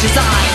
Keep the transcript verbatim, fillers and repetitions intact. Design.